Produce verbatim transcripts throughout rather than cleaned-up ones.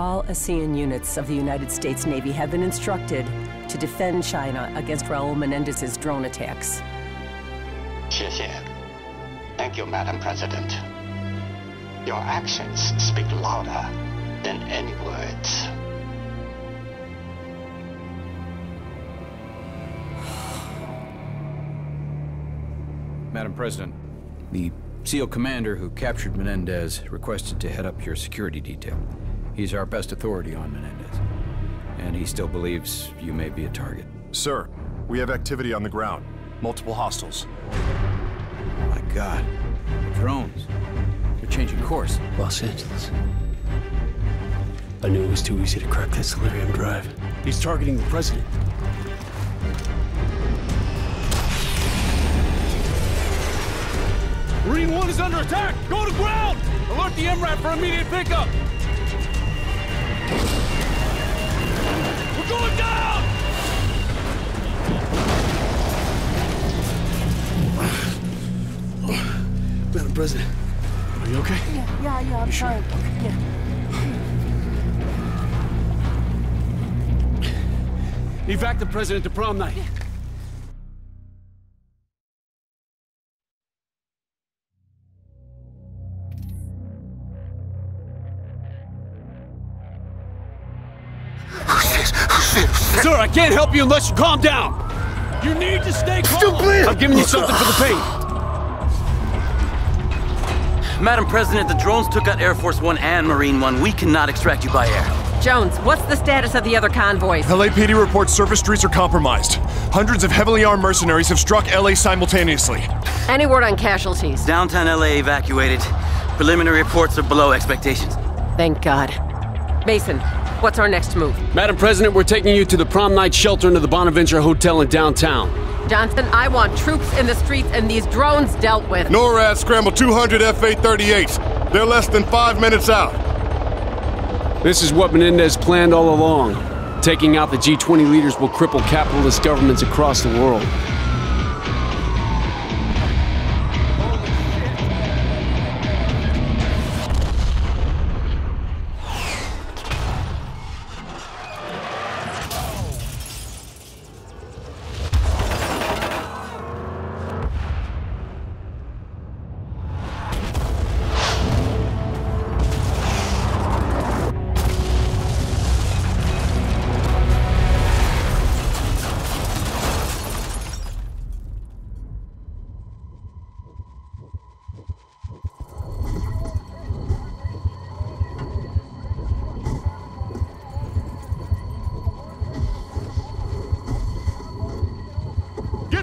all ASEAN units of the United States Navy have been instructed to defend China against Raul Menendez's drone attacks. Thank you, Madam President. Your actions speak louder than any words. Madam President, the SEAL commander who captured Menendez requested to head up your security detail. He's our best authority on Menendez, and he still believes you may be a target. Sir, we have activity on the ground. Multiple hostiles. My God, drones. They're changing course. Los Angeles. I knew it was too easy to crack that solarium drive. He's targeting the president. Marine One is under attack! Go to ground! Alert the M RAP for immediate pickup! We're going down! Madam President, are you okay? Yeah, yeah, yeah, I'm you fine. Sure? Okay. Yeah. Evac the president to prom night. Yeah. Sir, I can't help you unless you calm down. You need to stay calm. I'm giving you something for the pain. Madam President, the drones took out Air Force One and Marine One. We cannot extract you by air. Jones, what's the status of the other convoys? L A P D reports surface streets are compromised. Hundreds of heavily armed mercenaries have struck L A simultaneously. Any word on casualties? Downtown L A evacuated. Preliminary reports are below expectations. Thank God. Mason. What's our next move? Madam President, we're taking you to the prom night shelter under the Bonaventure Hotel in downtown. Johnson, I want troops in the streets and these drones dealt with. NORAD scrambled two hundred F A thirty-eights. They're less than five minutes out. This is what Menendez planned all along. Taking out the G twenty leaders will cripple capitalist governments across the world.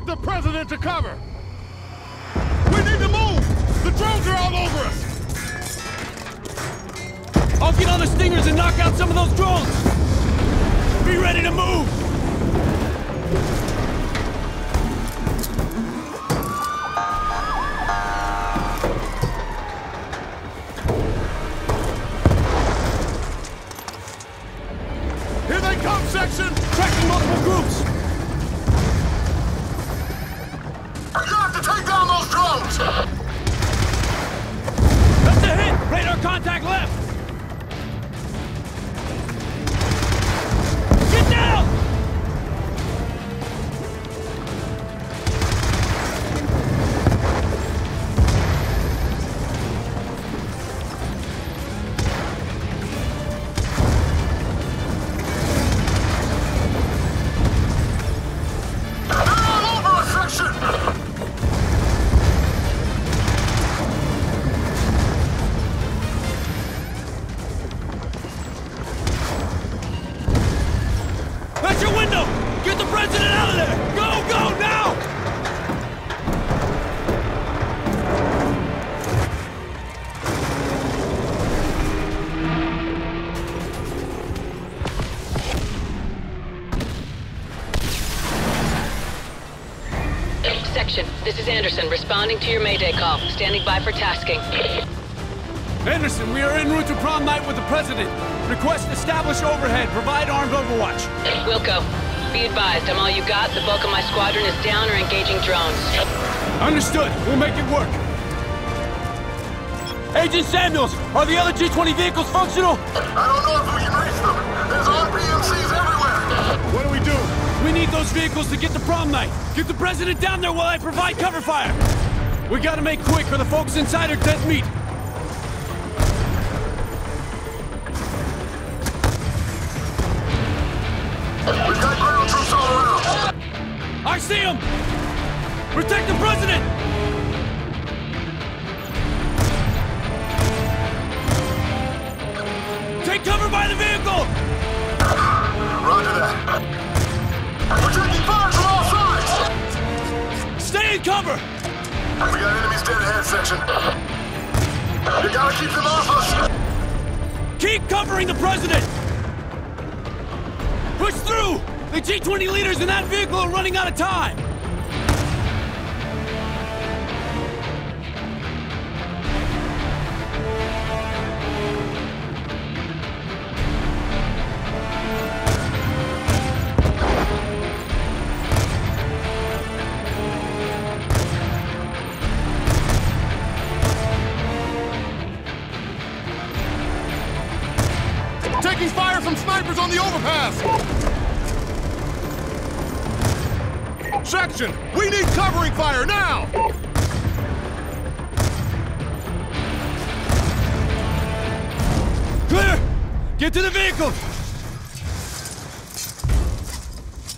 The president to cover. We need to move. The drones are all over us. I'll get on the stingers and knock out some of those drones. Be ready to move. Here they come, section. Tracking multiple groups. That's a hit! Radar contact left! Get down! This is Anderson, responding to your Mayday call. Standing by for tasking. Anderson, we are en route to prom night with the President. Request establish overhead. Provide armed overwatch. Wilco, be advised, I'm all you got. The bulk of my squadron is down or engaging drones. Understood. We'll make it work. Agent Samuels, are the other G twenty vehicles functional? I don't know if we can reach them. There's R P M Cs everywhere. What do we do? We need those vehicles to get to prom night. Get the president down there while I provide cover fire. We gotta make quick or the folks inside are dead meat. We've got ground troops all around. I see them! Protect the president! Covered by the vehicle! Roger that. We're taking fire from all sides! Stay in cover! We got enemies dead ahead section. You gotta keep them off us! Keep covering the president! Push through! The G twenty leaders in that vehicle are running out of time! On the overpass! Section, we need covering fire now! Clear! Get to the vehicle!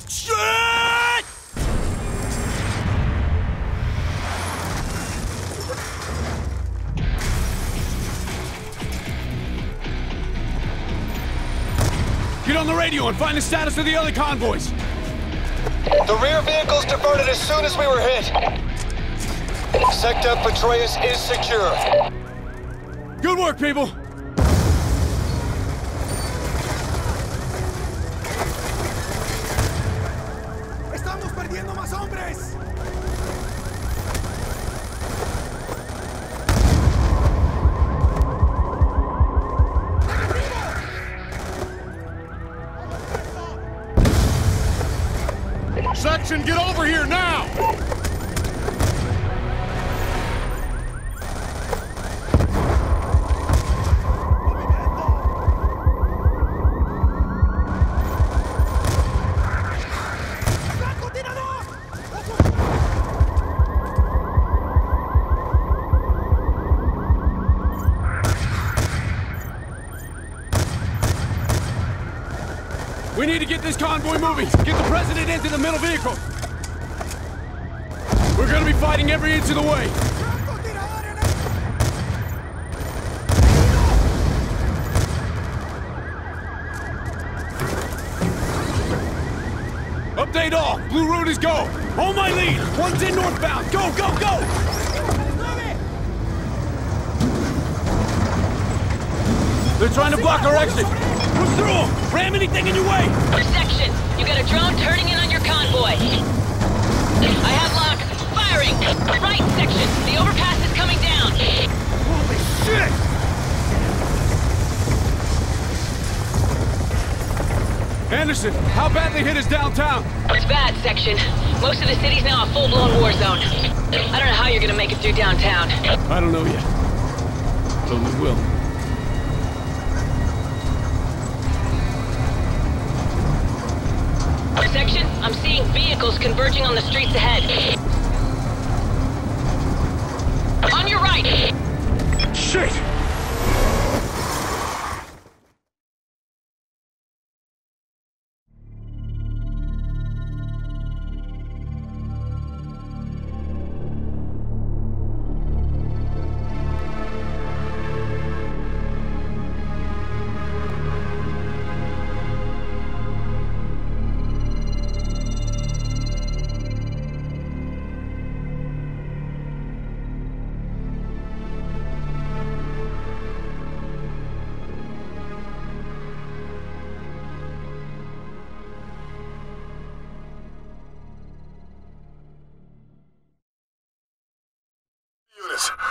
Shit! Get on the radio and find the status of the other convoys. The rear vehicles diverted as soon as we were hit. Sector Petraeus is secure. Good work, people. Estamos perdiendo más hombres. Section, get over here now! We need to get this convoy moving! Get the president into the middle vehicle! We're gonna be fighting every inch of the way! Update all! Blue route is go! Hold my lead! One's in northbound! Go, go, go! They're trying to block our exit! Push through them! Ram anything in your way! Section, you got a drone turning in on your convoy. I have lock. Firing! Right, section. The overpass is coming down. Holy shit! Anderson, how badly hit is downtown? It's bad, section. Most of the city's now a full-blown war zone. I don't know how you're gonna make it through downtown. I don't know yet. But we will. Section, I'm seeing vehicles converging on the streets ahead. On your right! Shit!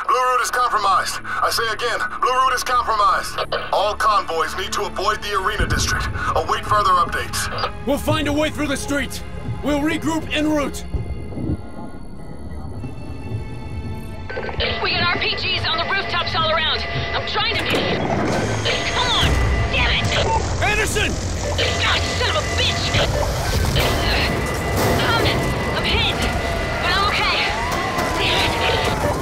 Blue route is compromised. I say again, blue route is compromised. All convoys need to avoid the arena district. Await further updates. We'll find a way through the streets. We'll regroup en route. We got R P Gs on the rooftops all around. trying to be. Come on, damn it! Anderson! God, son of a bitch! I'm, I'm hit, but I'm okay. Damn it!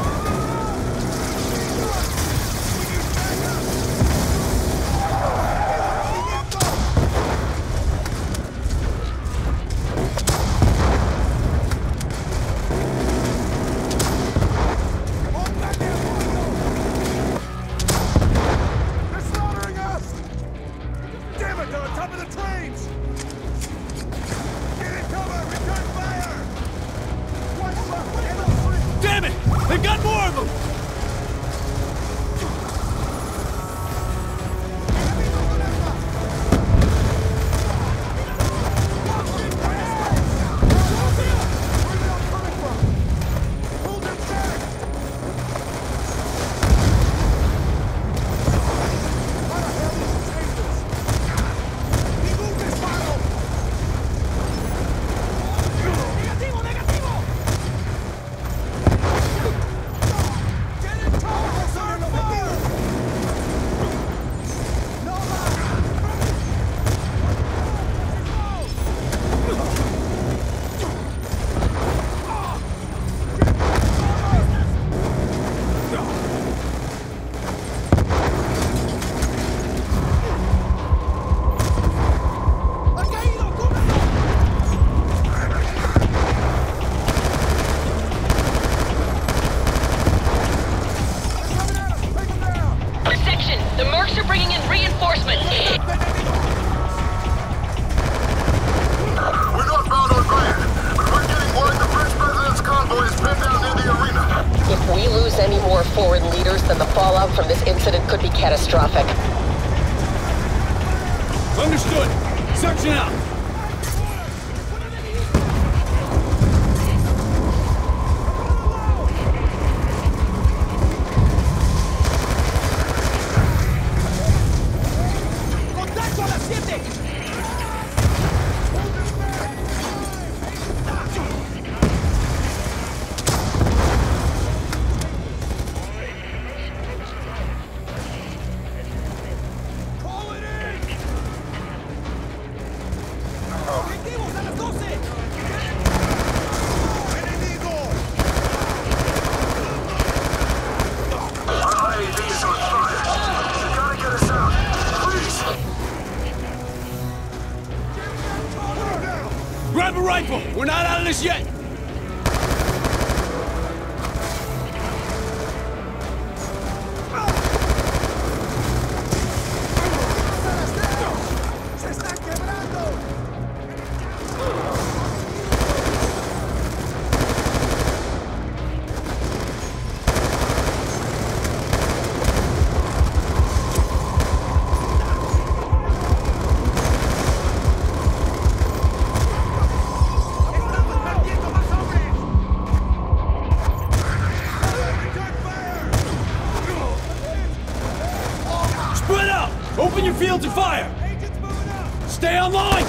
Fields of fire! Agents moving up! Stay online!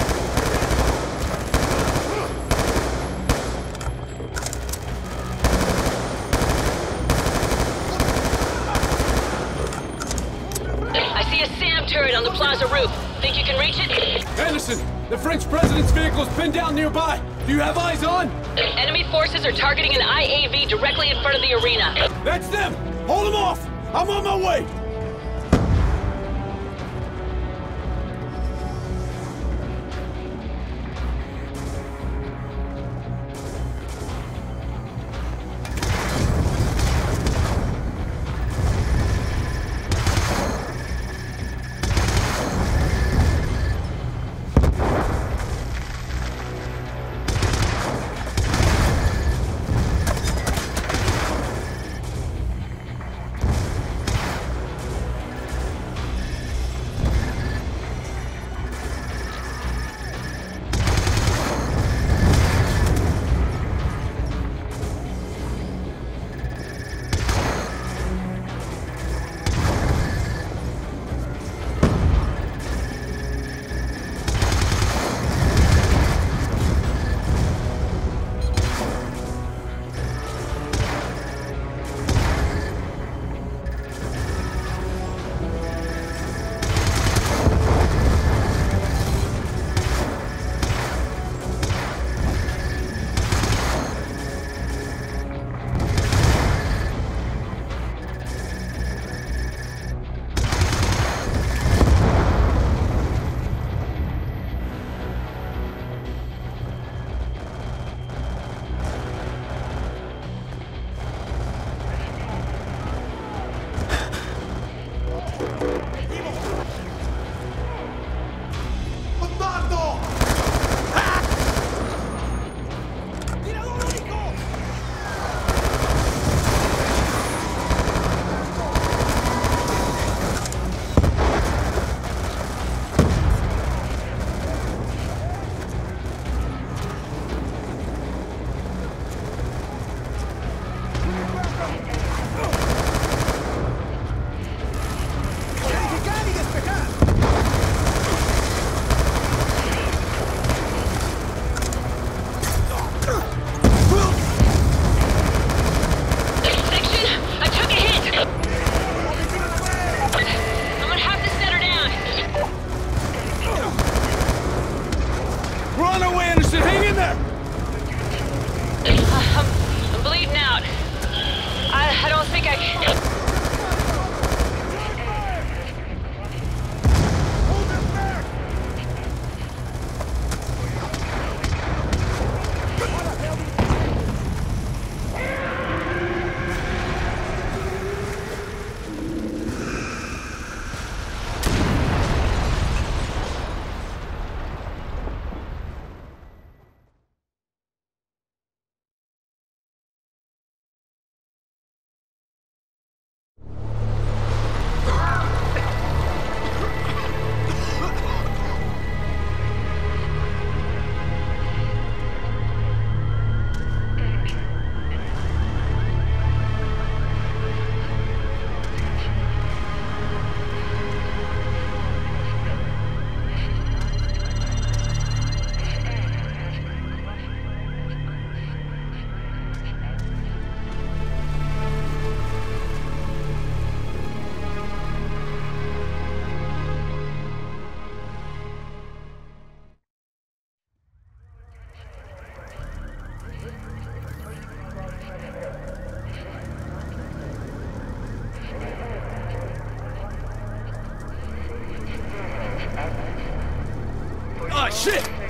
I see a SAM turret on the plaza roof. Think you can reach it? Anderson, the French president's vehicle is pinned down nearby. Do you have eyes on? Enemy forces are targeting an I A V directly in front of the arena. That's them! Hold them off! I'm on my way!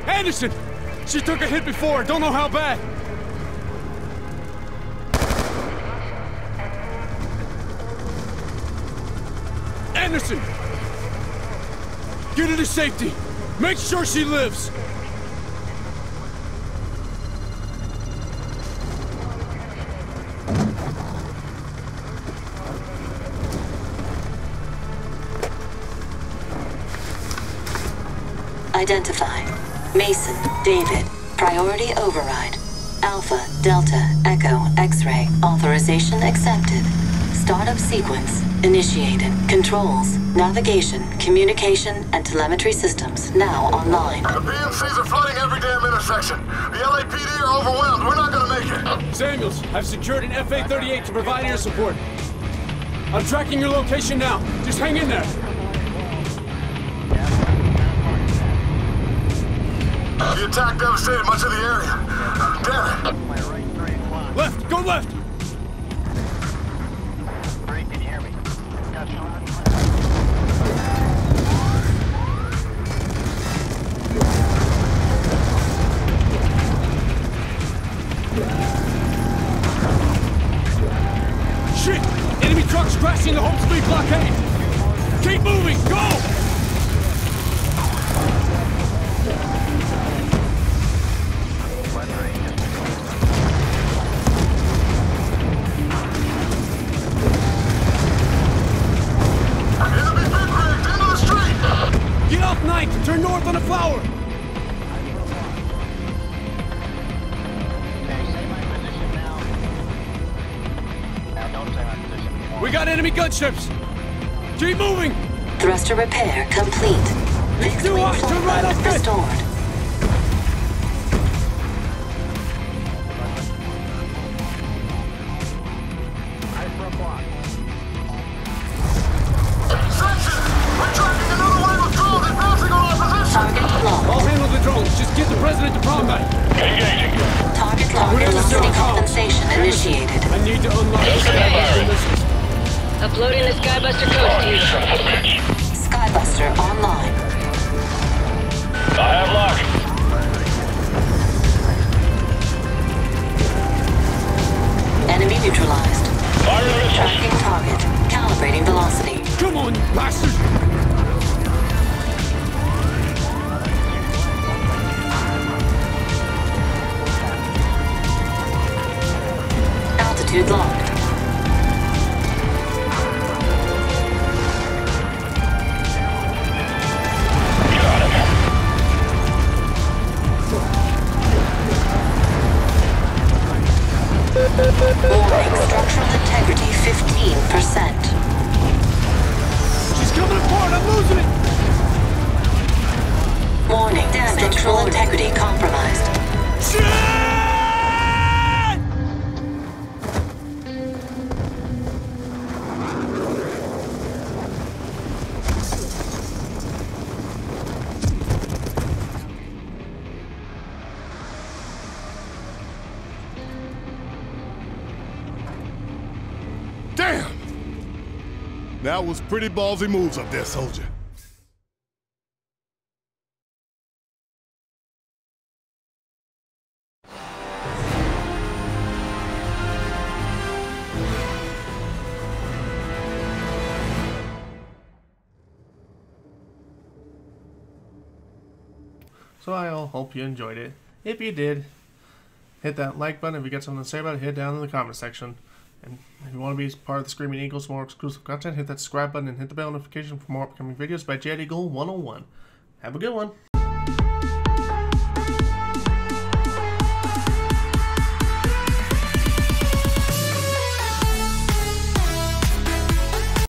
Anderson! She took a hit before, don't know how bad. Anderson! Get her to safety. Make sure she lives. Identify. Mason, David, priority override. Alpha, Delta, Echo, X-ray, authorization accepted. Startup sequence initiated. Controls, navigation, communication, and telemetry systems now online. The B M Cs are flooding every damn intersection. The L A P D are overwhelmed. We're not gonna make it. Samuels, I've secured an F A thirty-eight to provide air support. I'm tracking your location now. Just hang in there. The attack devastated much of the area. Damn it! Left! Go left! Shit! Enemy trucks crashing the whole speed blockade! Keep moving! Go! Turn north on the flower! We got enemy gunships! Keep moving! Thruster repair complete. Fixed wing platform restored. Compromised. Shit! That was pretty ballsy moves up there, soldier. So I hope you enjoyed it. If you did, hit that like button. If you got something to say about it, hit it down in the comment section. And if you want to be part of the Screaming Eagles for more exclusive content, hit that subscribe button and hit the bell notification for more upcoming videos by JetEagle one oh one. Have a good one.